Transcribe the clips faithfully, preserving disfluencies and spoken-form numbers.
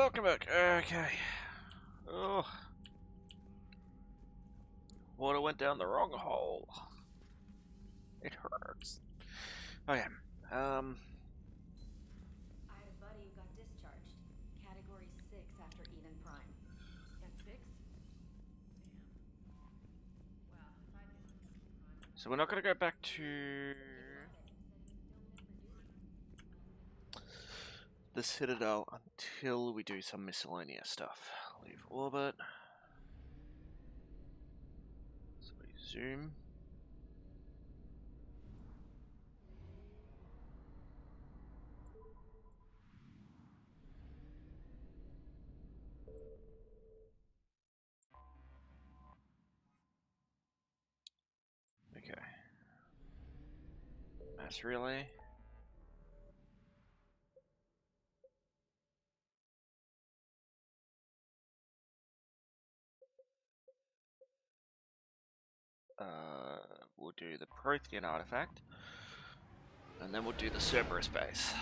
welcome back. Okay. Oh. Water went down the wrong hole. It hurts. Okay. Um. I had a buddy who got discharged. Category six after Eden Prime. At six? Damn. Wow. Well, so we're not going to go back to the Citadel until we do some miscellaneous stuff. Leave orbit. So we zoom. Okay. Mass relay. Uh, we'll do the Prothean artifact, and then we'll do the Cerberus base.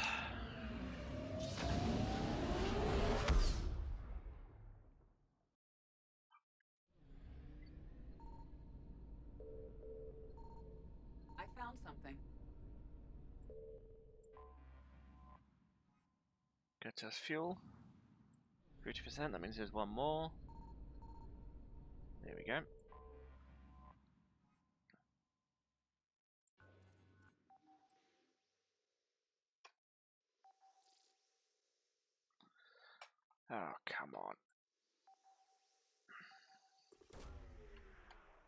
I found something. Gets us fuel. fifty percent, that means there's one more. There we go. Oh, come on.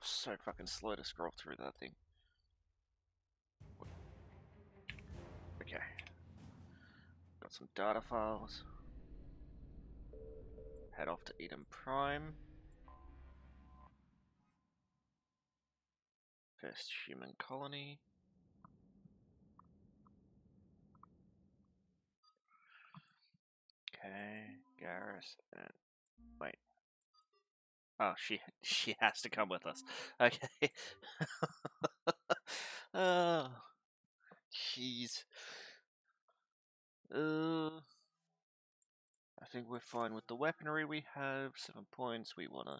So fucking slow to scroll through that thing. Okay. Got some data files. Head off to Eden Prime. First human colony. Okay. Garrus and wait. Oh, she she has to come with us. Okay. Oh, jeez. Uh, I think we're fine with the weaponry we have. Seven points. We want to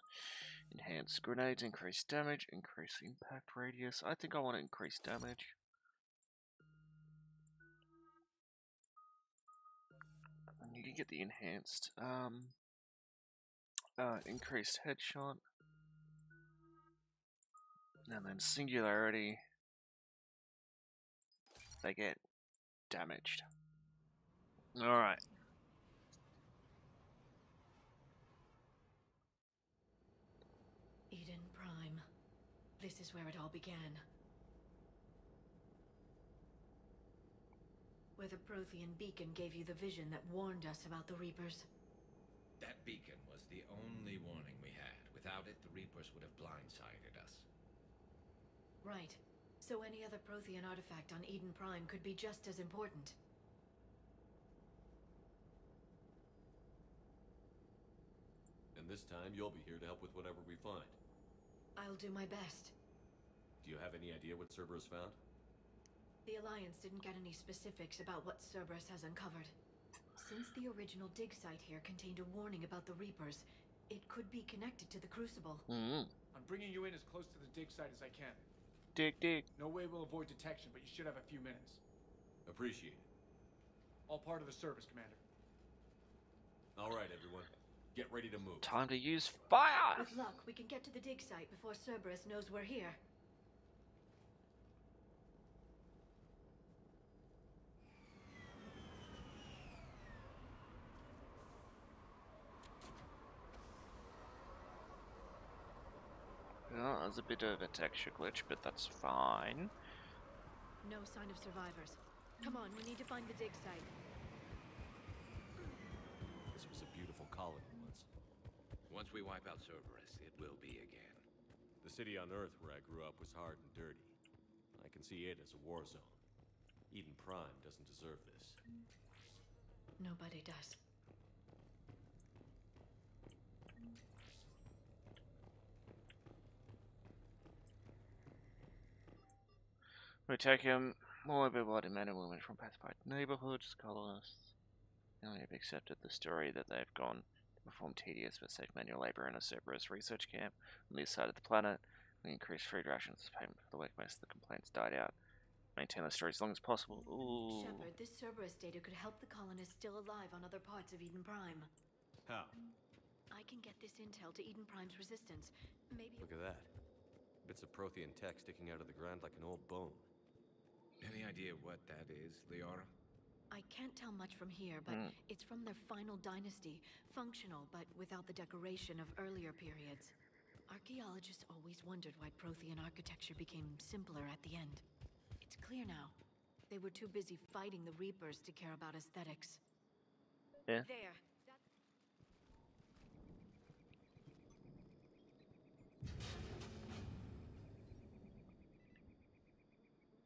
enhance grenades, increase damage, increase impact radius. I think I want to increase damage. You can get the enhanced, um, uh, increased headshot, and then singularity, they get damaged. Alright. Eden Prime. This is where it all began. Where the Prothean beacon gave you the vision that warned us about the Reapers. That beacon was the only warning we had. Without it, the Reapers would have blindsided us. Right. So any other Prothean artifact on Eden Prime could be just as important. And this time, you'll be here to help with whatever we find. I'll do my best. Do you have any idea what Cerberus found? The Alliance didn't get any specifics about what Cerberus has uncovered. Since the original dig site here contained a warning about the Reapers, it could be connected to the Crucible. Mm-hmm. I'm bringing you in as close to the dig site as I can. Dig, dig. No way we'll avoid detection, but you should have a few minutes. Appreciate it. All part of the service, Commander. All right, everyone. Get ready to move. Time to use fire! With luck, we can get to the dig site before Cerberus knows we're here. There's a bit of a texture glitch, but that's fine. No sign of survivors. Come on, we need to find the dig site. This was a beautiful colony once. Once we wipe out Cerberus, it will be again. The city on Earth where I grew up was hard and dirty. I can see it as a war zone. Eden Prime doesn't deserve this. Nobody does. We take him more by bloody men and women from pacified neighborhoods, colonists, They have accepted the story that they have gone to perform tedious but safe manual labor in a Cerberus research camp on the other side of the planet. We increased food rations as payment for the work. Most of the complaints died out. Maintain the story as long as possible. Ooh. Shepard, this Cerberus data could help the colonists still alive on other parts of Eden Prime. How? I can get this intel to Eden Prime's resistance. Maybe. Look at that. Bits of Prothean tech sticking out of the ground like an old bone. Any idea what that is, Liara? I can't tell much from here, but mm. it's from their final dynasty. Functional, but without the decoration of earlier periods. Archaeologists always wondered why Prothean architecture became simpler at the end. It's clear now. They were too busy fighting the Reapers to care about aesthetics. Yeah. There.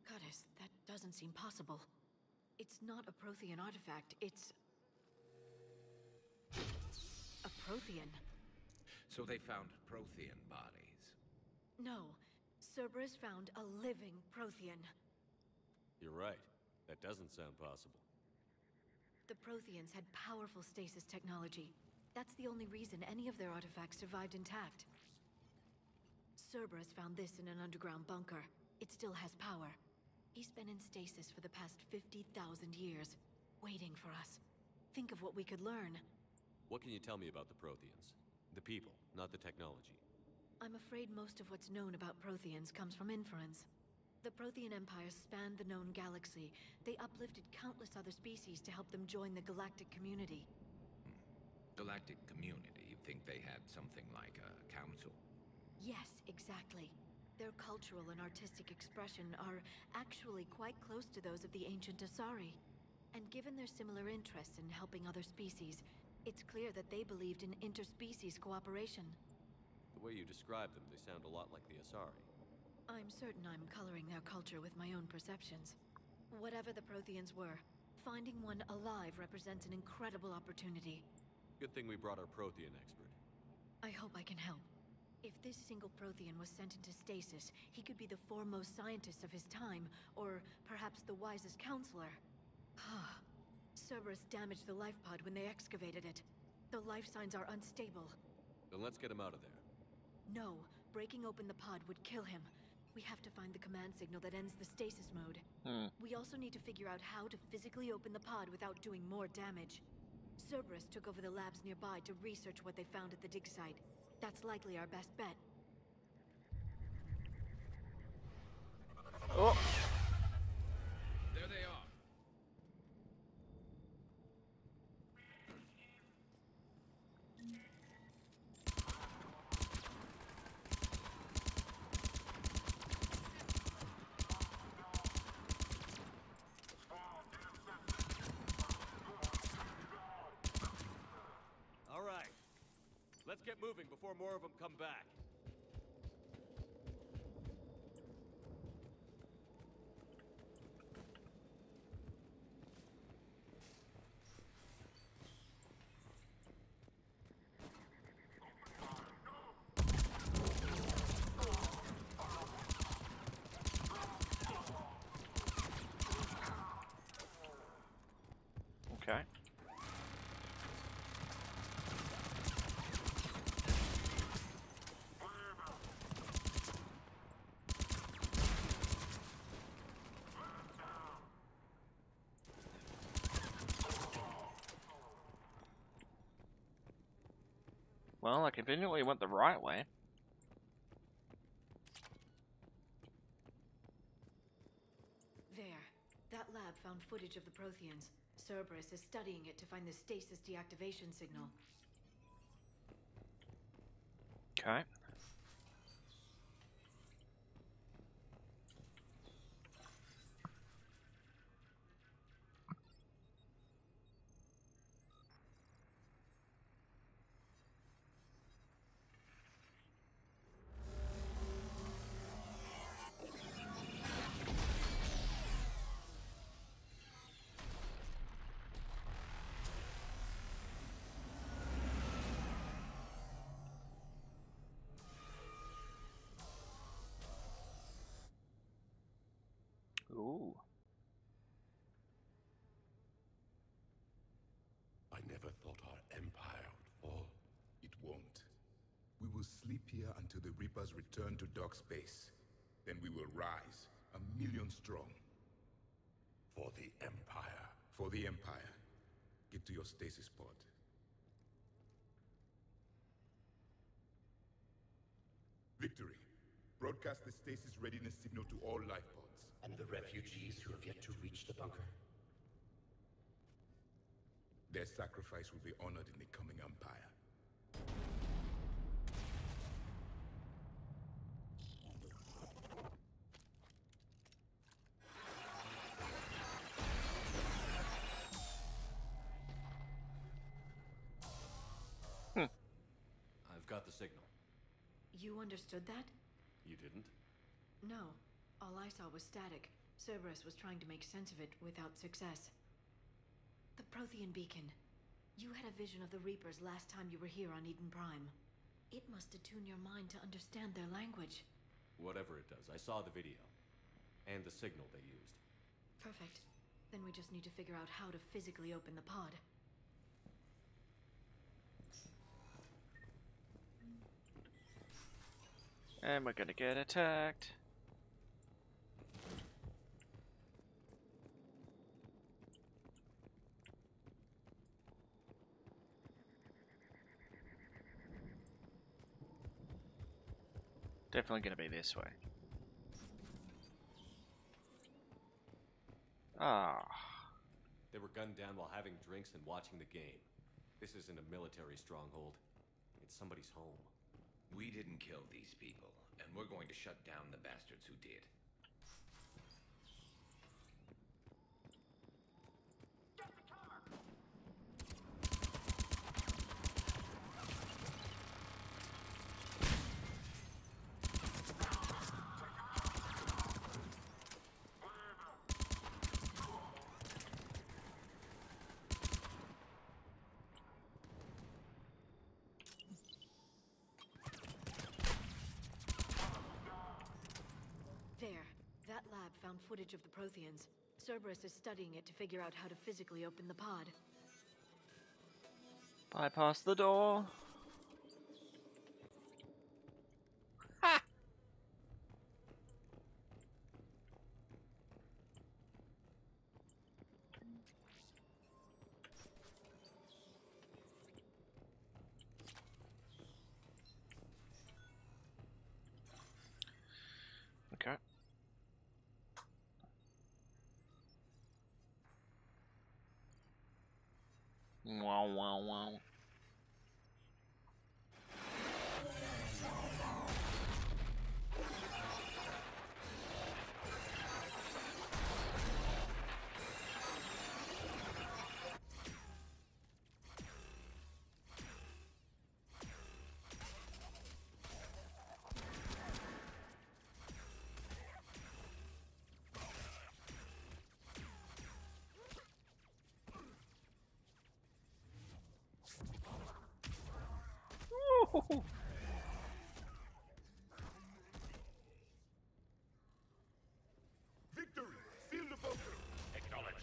Goddess, that doesn't seem possible. It's not a Prothean artifact, it's... a Prothean. So they found Prothean bodies? No. Cerberus found a living Prothean. You're right. That doesn't sound possible. The Protheans had powerful stasis technology. That's the only reason any of their artifacts survived intact. Cerberus found this in an underground bunker. It still has power. He's been in stasis for the past fifty thousand years, waiting for us. Think of what we could learn. What can you tell me about the Protheans? The people, not the technology. I'm afraid most of what's known about Protheans comes from inference. The Prothean Empire spanned the known galaxy. They uplifted countless other species to help them join the galactic community. Hmm. Galactic community? You'd think they had something like a council? Yes, exactly. Their cultural and artistic expression are actually quite close to those of the ancient Asari. And given their similar interests in helping other species, it's clear that they believed in interspecies cooperation. The way you describe them, they sound a lot like the Asari. I'm certain I'm coloring their culture with my own perceptions. Whatever the Protheans were, finding one alive represents an incredible opportunity. Good thing we brought our Prothean expert. I hope I can help. If this single Prothean was sent into stasis, he could be the foremost scientist of his time, or perhaps the wisest counselor. Cerberus damaged the life pod when they excavated it. The life signs are unstable. Then let's get him out of there. No, breaking open the pod would kill him. We have to find the command signal that ends the stasis mode. Hmm. We also need to figure out how to physically open the pod without doing more damage. Cerberus took over the labs nearby to research what they found at the dig site. That's likely our best bet. Oh. There they are. Get moving before more of them come back. Okay. Well, I conveniently went the right way. There. That lab found footage of the Protheans. Cerberus is studying it to find the stasis deactivation signal. Okay. thought our empire would fall. It won't. We will sleep here until the Reapers return to dark space. Then we will rise, a million strong. For the Empire. For the Empire. Get to your stasis pod. Victory. Broadcast the stasis readiness signal to all life pods. And the refugees who have yet to reach the bunker. Their sacrifice will be honored in the coming Empire. Huh. I've got the signal. You understood that? You didn't? No. All I saw was static. Cerberus was trying to make sense of it without success. The Prothean beacon. You had a vision of the Reapers last time you were here on Eden Prime. It must attune your mind to understand their language. Whatever it does, I saw the video. And the signal they used. Perfect. Then we just need to figure out how to physically open the pod. And we're gonna get attacked. Definitely gonna be this way. Ah. They were gunned down while having drinks and watching the game. This isn't a military stronghold. It's somebody's home. We didn't kill these people, and we're going to shut down the bastards who did. Get to cover! There. That lab found footage of the Protheans. Cerberus is studying it to figure out how to physically open the pod. Bypass the door. Ha! Okay. Wow, wow, wow. Victory! Seal the bunker! Acknowledged.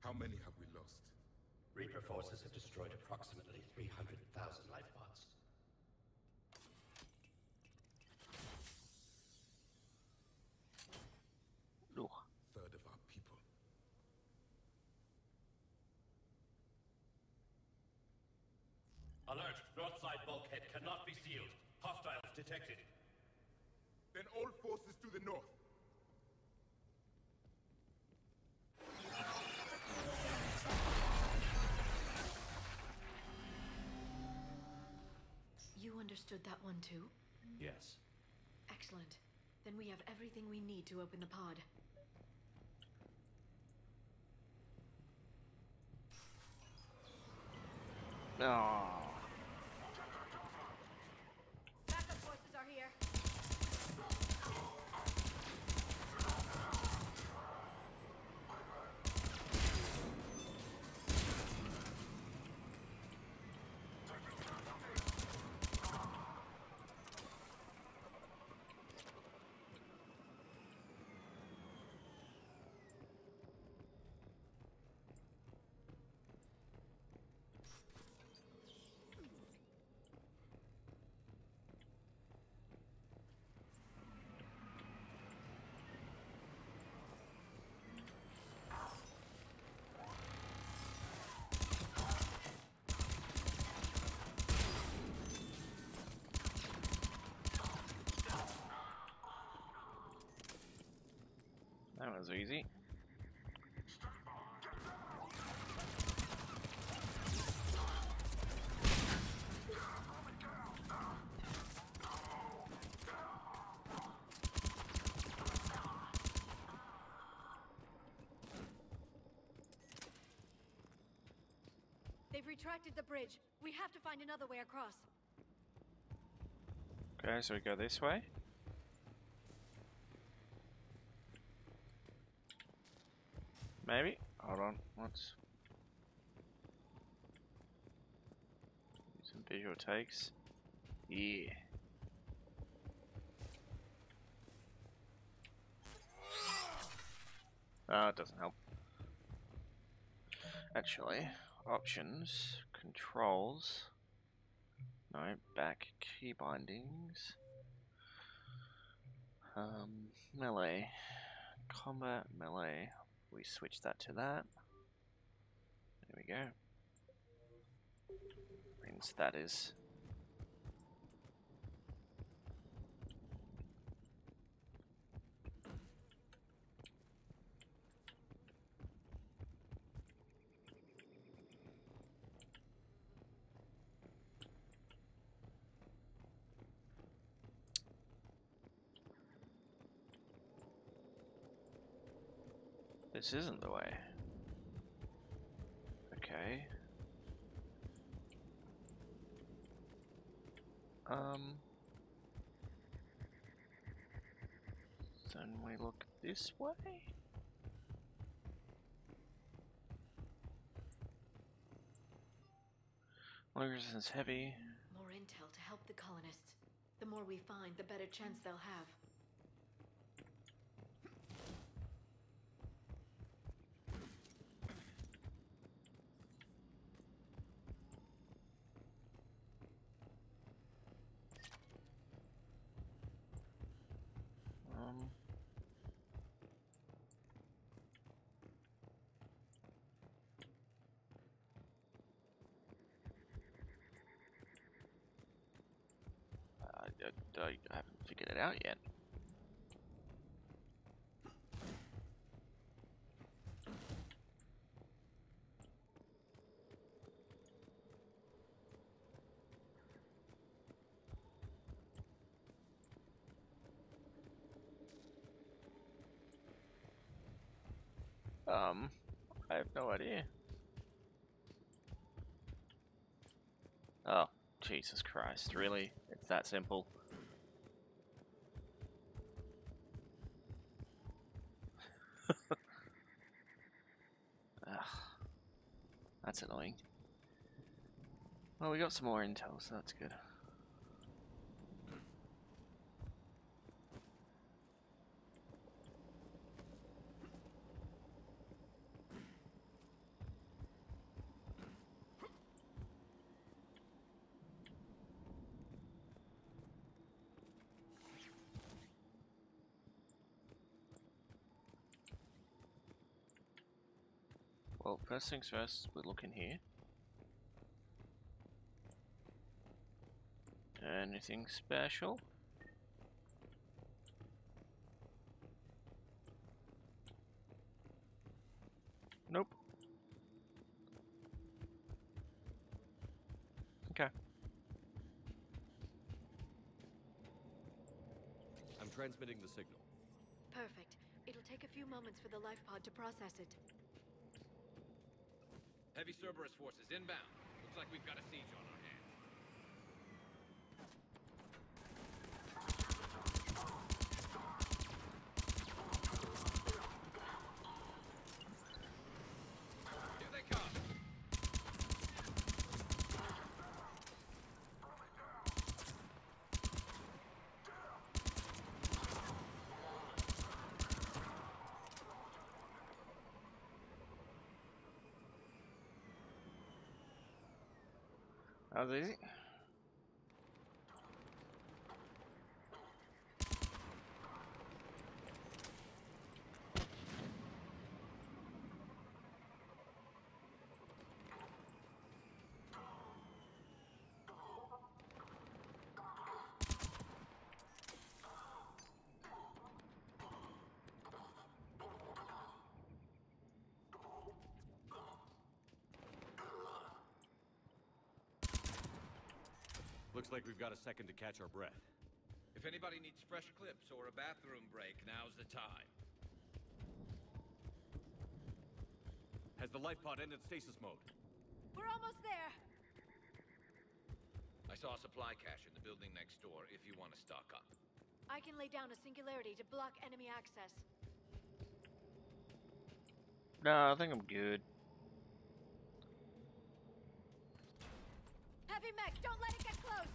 How many have we lost? Reaper forces have destroyed approximately three hundred thousand life pods. No. Third of our people. Alert! North side bulkhead cannot be sealed. Hostiles detected. Then all forces to the north. You understood that one too? Yes. Excellent. Then we have everything we need to open the pod. No. Backup forces are here. That was easy. They've retracted the bridge. We have to find another way across. Okay, so we go this way. Maybe? Hold on, let's do some visual takes. Yeah. Ah, oh, it doesn't help. Actually, options, controls, no, back, key bindings, um, melee, combat, melee, we switch that to that, there we go, rinse that is, this isn't the way. Okay. Um. Then we look this way. Logos is heavy. More intel to help the colonists. The more we find, the better chance they'll have. I haven't figured it out yet. Um, I have no idea. Oh, Jesus Christ, really? It's that simple. That's annoying. Well, we got some more intel, so that's good. Well, first things first, we'll look in here. Anything special? Nope. Okay. I'm transmitting the signal. Perfect. It'll take a few moments for the life pod to process it. Heavy Cerberus forces inbound. Looks like we've got a siege on our hands. Here they come. That was easy. Looks like we've got a second to catch our breath. If anybody needs fresh clips or a bathroom break, now's the time. Has the life pod ended stasis mode? We're almost there. I saw a supply cache in the building next door, if you want to stock up. I can lay down a singularity to block enemy access. No, I think I'm good. Heavy mech, don't let it get close!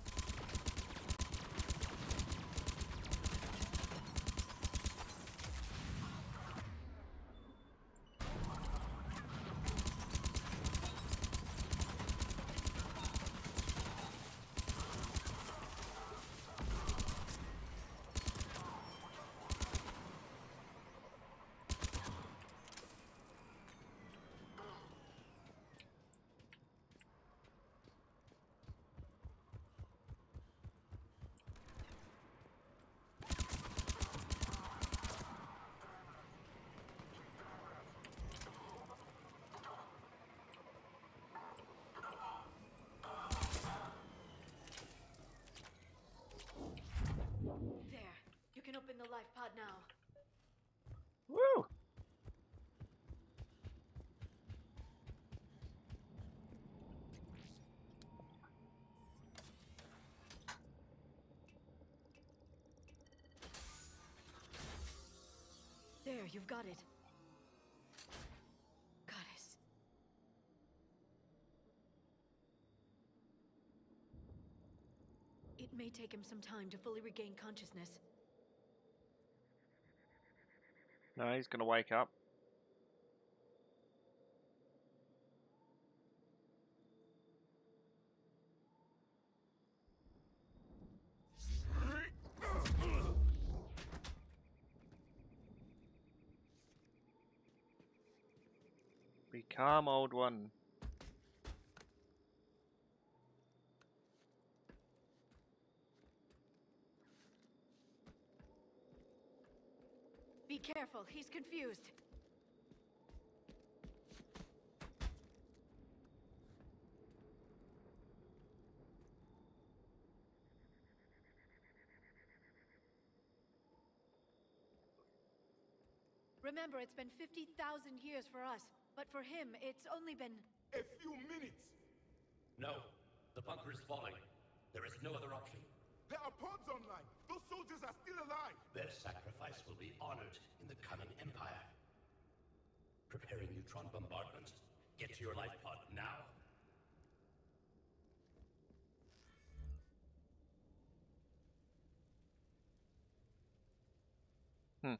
Open the life pod now. Woo! There, you've got it. Goddess. It may take him some time to fully regain consciousness. No, he's gonna wake up. Be calm, old one. Be careful, he's confused. Remember, it's been fifty thousand years for us, but for him, it's only been... a few minutes! No, the bunker is falling. There is no other option. There are pods online! Those soldiers are still alive! Their sacrifice will be honored in the coming Empire. Preparing neutron bombardments. Get to your life pod now! Hmm.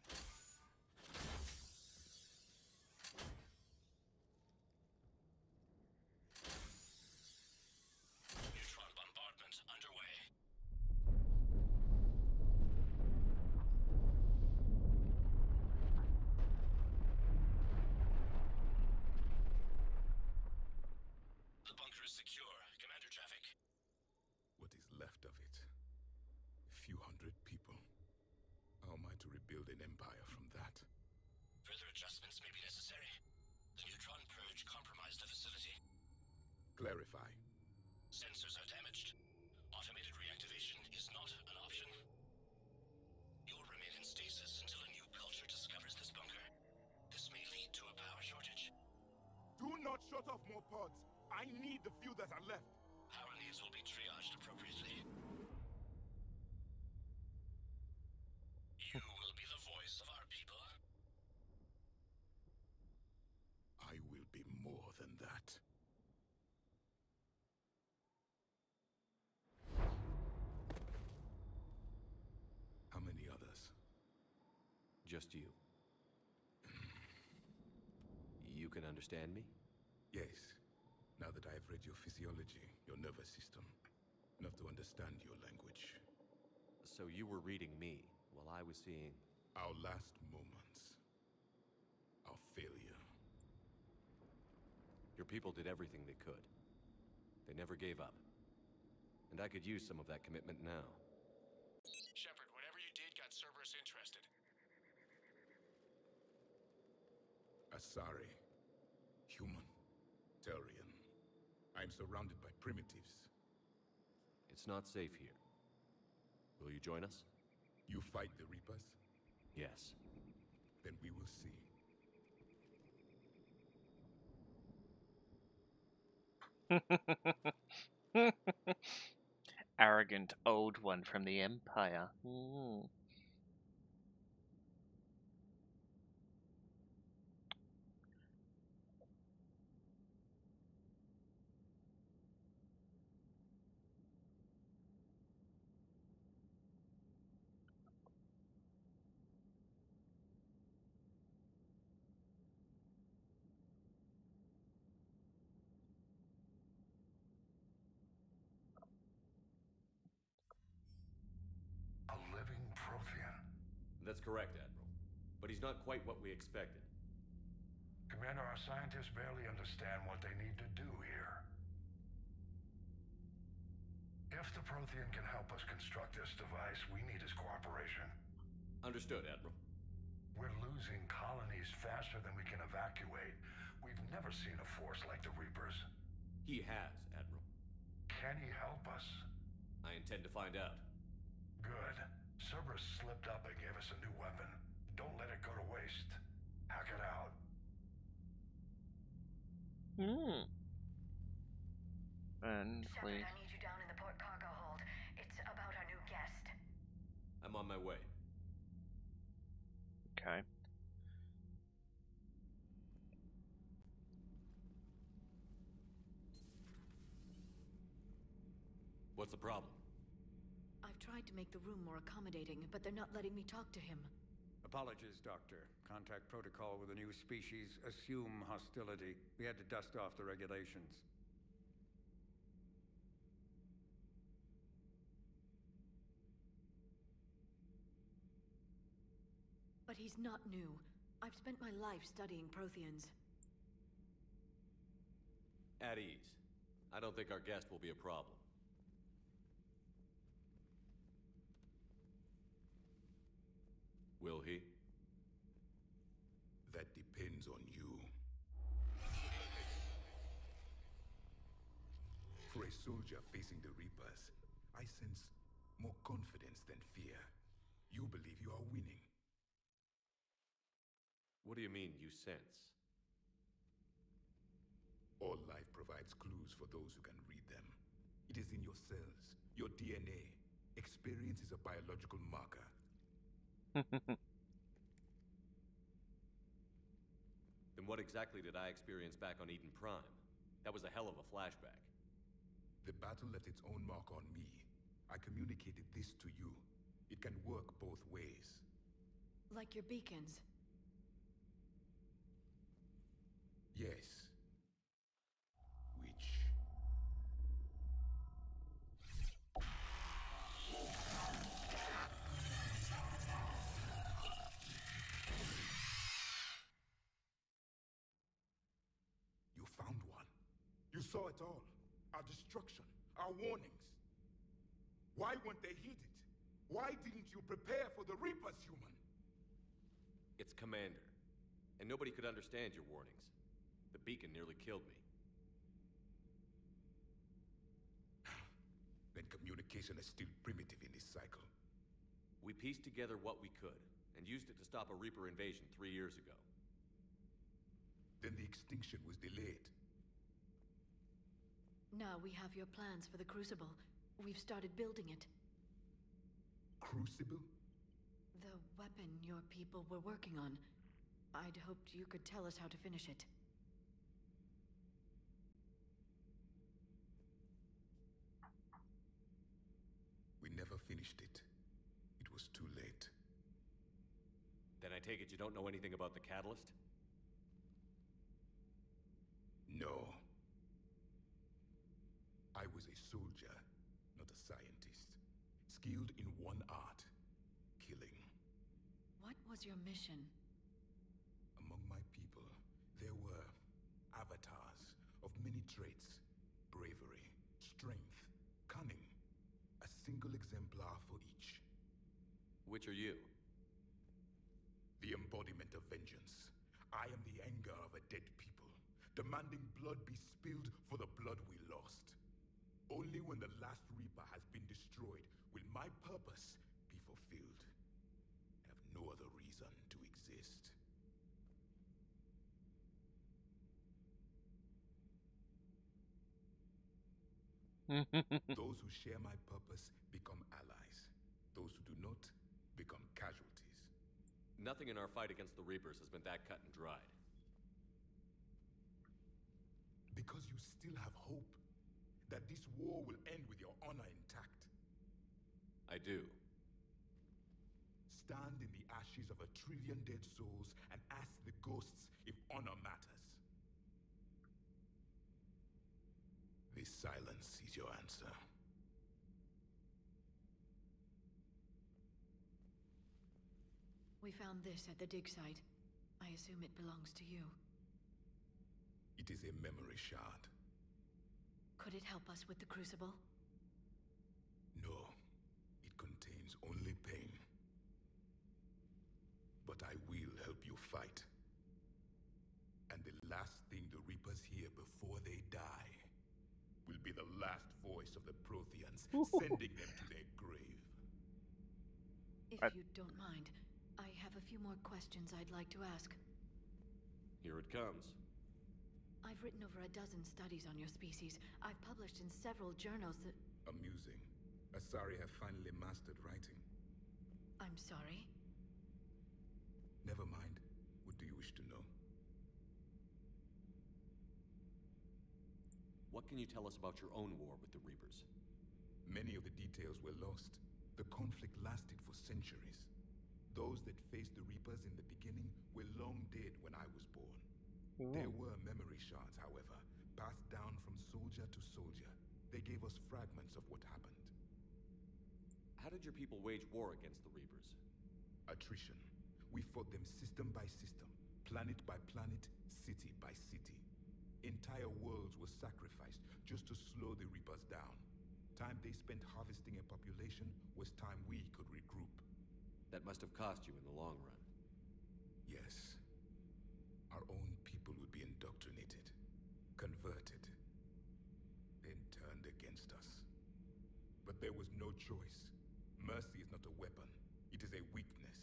Clarify. Sensors are damaged. Automated reactivation is not an option. You'll remain in stasis until a new culture discovers this bunker. This may lead to a power shortage. Do not shut off more pods. I need the few that are left. Power needs will be triaged appropriately. You will be the voice of our people. I will be more than that. How many others? Just you. You can understand me? Yes. Now that I have read your physiology, your nervous system, enough to understand your language. So you were reading me while I was seeing... our last moments. Our failure. Your people did everything they could. They never gave up. And I could use some of that commitment now. Shepard, whatever you did got Cerberus interested. Asari. Human. Tellrian. I am surrounded by primitives. It's not safe here. Will you join us? You fight the Reapers? Yes. Then we will see. Arrogant old one from the Empire. Mm. Prothean. That's correct, Admiral. But he's not quite what we expected. Commander, our scientists barely understand what they need to do here. If the Prothean can help us construct this device, we need his cooperation. Understood, Admiral. We're losing colonies faster than we can evacuate. We've never seen a force like the Reapers. He has, Admiral. Can he help us? I intend to find out. Good. Cerberus slipped up and gave us a new weapon. Don't let it go to waste. Hack it out. Hmm. And please. Shepard, I need you down in the port cargo hold. It's about our new guest. I'm on my way. Okay. What's the problem? I've tried to make the room more accommodating, but they're not letting me talk to him. Apologies, Doctor. Contact protocol with a new species. Assume hostility. We had to dust off the regulations. But he's not new. I've spent my life studying Protheans. At ease. I don't think our guest will be a problem. Will he? That depends on you. For a soldier facing the Reapers, I sense more confidence than fear. You believe you are winning. What do you mean, you sense? All life provides clues for those who can read them. It is in your cells, your D N A. Experience is a biological marker. Then what exactly did I experience back on Eden Prime? That was a hell of a flashback. The battle left its own mark on me. I communicated this to you. It can work both ways. Like your beacons? Yes. Which... found one. You saw it all. Our destruction, our warnings. Why weren't they heeded? Why didn't you prepare for the Reapers, human? It's Commander, and nobody could understand your warnings. The beacon nearly killed me. Then communication is still primitive in this cycle. We pieced together what we could, and used it to stop a Reaper invasion three years ago. Then the extinction was delayed. Now we have your plans for the Crucible. We've started building it. Crucible? The weapon your people were working on. I'd hoped you could tell us how to finish it. We never finished it. It was too late. Then I take it you don't know anything about the Catalyst? No. I was a soldier, not a scientist. Skilled in one art, killing. What was your mission? Among my people, there were avatars of many traits. Bravery, strength, cunning. A single exemplar for each. Which are you? The embodiment of vengeance. I am the anger of a dead people. Demanding blood be spilled for the blood we lost. Only when the last Reaper has been destroyed will my purpose be fulfilled. I have no other reason to exist. Those who share my purpose become allies. Those who do not become casualties. Nothing in our fight against the Reapers has been that cut and dried. Because you still have hope that this war will end with your honor intact. I do. Stand in the ashes of a trillion dead souls and ask the ghosts if honor matters. This silence is your answer. We found this at the dig site. I assume it belongs to you. It is a memory shard. Could it help us with the Crucible? No. It contains only pain. But I will help you fight. And the last thing the Reapers hear before they die will be the last voice of the Protheans, sending them to their grave. If you don't mind, I have a few more questions I'd like to ask. Here it comes. I've written over a dozen studies on your species. I've published in several journals that... Amusing. Asari have finally mastered writing. I'm sorry? Never mind. What do you wish to know? What can you tell us about your own war with the Reapers? Many of the details were lost. The conflict lasted for centuries. Those that faced the Reapers in the beginning were long dead when I was born. Ooh. There were memory shards, however, passed down from soldier to soldier. They gave us fragments of what happened. How did your people wage war against the Reapers? Attrition. We fought them system by system, planet by planet, city by city. Entire worlds were sacrificed just to slow the Reapers down. Time they spent harvesting a population was time we could regroup. That must have cost you in the long run. Yes. Our own people would be indoctrinated, converted, then turned against us. But there was no choice. Mercy is not a weapon. It is a weakness.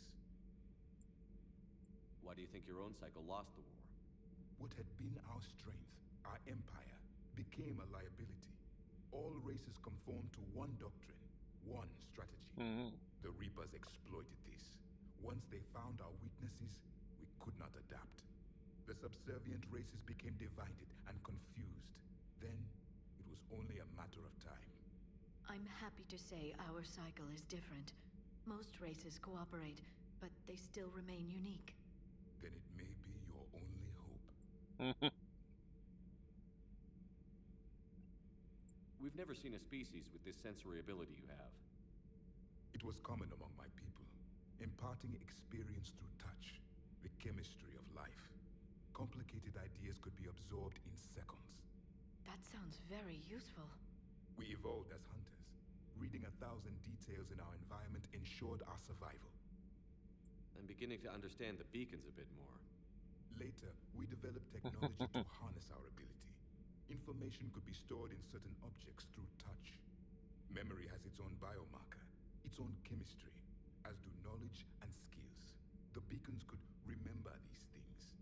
Why do you think your own cycle lost the war? What had been our strength, our empire, became a liability. All races conformed to one doctrine, one strategy. Mm-hmm. The Reapers exploited this. Once they found our weaknesses, we could not adapt. The subservient races became divided and confused. Then, it was only a matter of time. I'm happy to say our cycle is different. Most races cooperate, but they still remain unique. Then it may be your only hope. We've never seen a species with this sensory ability you have. It was common among my people, imparting experience through touch, the chemistry of life. Complicated ideas could be absorbed in seconds. That sounds very useful. We evolved as hunters. Reading a thousand details in our environment ensured our survival. I'm beginning to understand the beacons a bit more. Later, we developed technology to harness our ability. Information could be stored in certain objects through touch. Memory has its own biomarker, its own chemistry, as do knowledge and skills. The beacons could remember these things.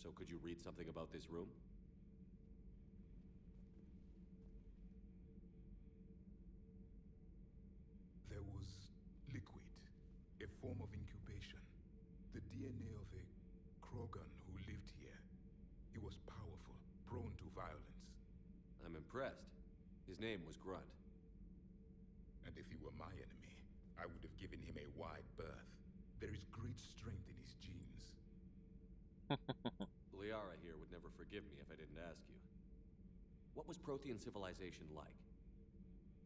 So could you read something about this room? There was liquid, a form of incubation. The D N A of a Krogan who lived here. He was powerful, prone to violence. I'm impressed. His name was Grunt. And if he were my enemy, I would have given him a wide berth. There is great strength in his genes. Liara here would never forgive me if I didn't ask you. What was Prothean civilization like?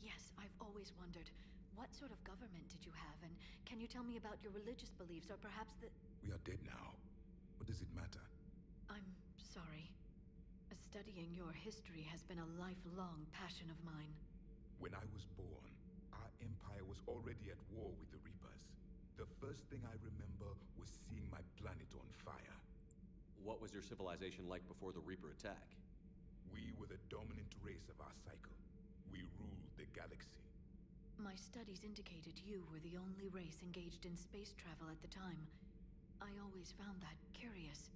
Yes, I've always wondered. What sort of government did you have, and can you tell me about your religious beliefs, or perhaps the... We are dead now. What does it matter? I'm sorry. Studying your history has been a lifelong passion of mine. When I was born, our empire was already at war with the Reapers. The first thing I remember was seeing my planet on fire. What was your civilization like before the Reaper attack? We were the dominant race of our cycle. We ruled the galaxy. My studies indicated you were the only race engaged in space travel at the time. I always found that curious.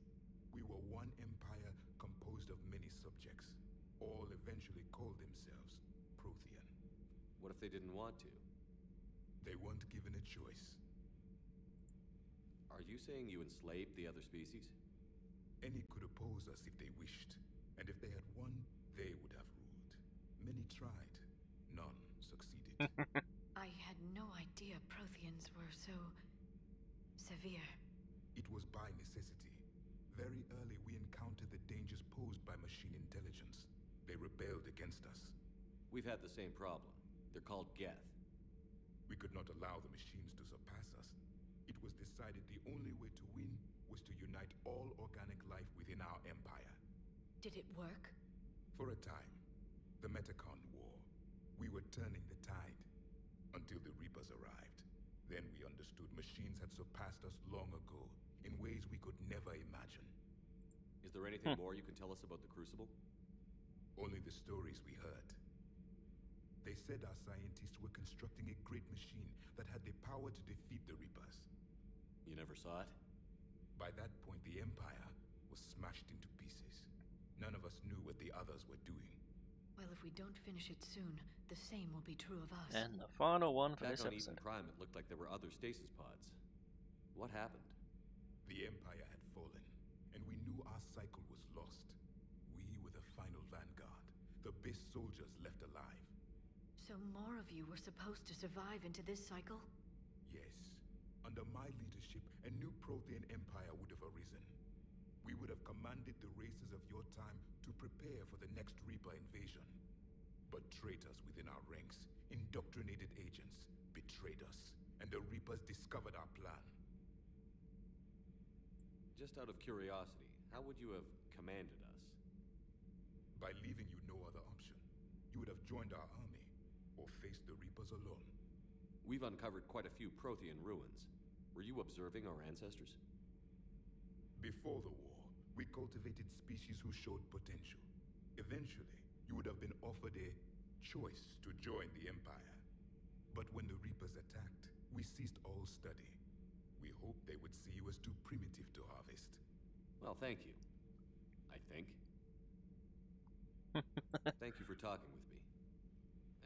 We were one empire composed of many subjects. All eventually called themselves Prothean. What if they didn't want to? They weren't given a choice. Are you saying you enslaved the other species? Any could oppose us if they wished. And if they had won, they would have ruled. Many tried. None succeeded. I had no idea Protheans were so severe. It was by necessity. Very early we encountered the dangers posed by machine intelligence. They rebelled against us. We've had the same problem. They're called Geth. We could not allow the machines to surpass us. It was decided the only way to win was to unite all organic life within our empire. Did it work? For a time. The Metacon War. We were turning the tide. Until the Reapers arrived. Then we understood machines had surpassed us long ago, in ways we could never imagine. Is there anything more you can tell us about the Crucible? Only the stories we heard. They said our scientists were constructing a great machine that had the power to defeat the Reapers. You never saw it? By that point, the Empire was smashed into pieces. None of us knew what the others were doing. Well, if we don't finish it soon, the same will be true of us. And the final one for this episode. Back on Eden Prime, it looked like there were other stasis pods. What happened? The Empire had fallen, and we knew our cycle was lost. We were the final vanguard, the best soldiers left alive. So more of you were supposed to survive into this cycle? Yes. Under my leadership, a new Prothean empire would have arisen. We would have commanded the races of your time to prepare for the next Reaper invasion. But traitors within our ranks, indoctrinated agents, betrayed us, and the Reapers discovered our plan. Just out of curiosity, how would you have commanded us? By leaving you no other option. You would have joined our army, or faced the Reapers alone. We've uncovered quite a few Prothean ruins. Were you observing our ancestors? Before the war, we cultivated species who showed potential. Eventually, you would have been offered a choice to join the Empire. But when the Reapers attacked, we ceased all study. We hoped they would see you as too primitive to harvest. Well, thank you. I think. Thank you for talking with me.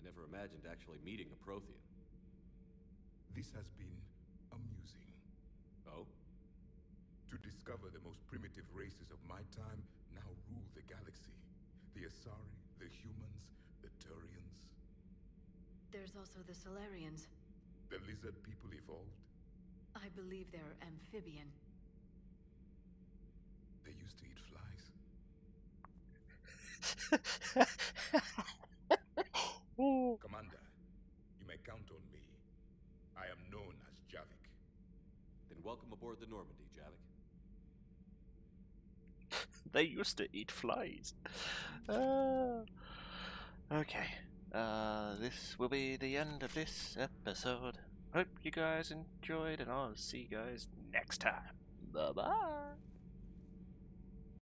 I never imagined actually meeting a Prothean. This has been amusing. Oh? To discover the most primitive races of my time now rule the galaxy. The Asari, the humans, the Turians. There's also the Solarians. The lizard people evolved? I believe they're amphibian. They used to eat flies. Commander, you may count on me. I am known as Javik. Then welcome aboard the Normandy, Javik. They used to eat flies. Uh, okay. Uh, this will be the end of this episode. Hope you guys enjoyed, and I'll see you guys next time. Bye-bye.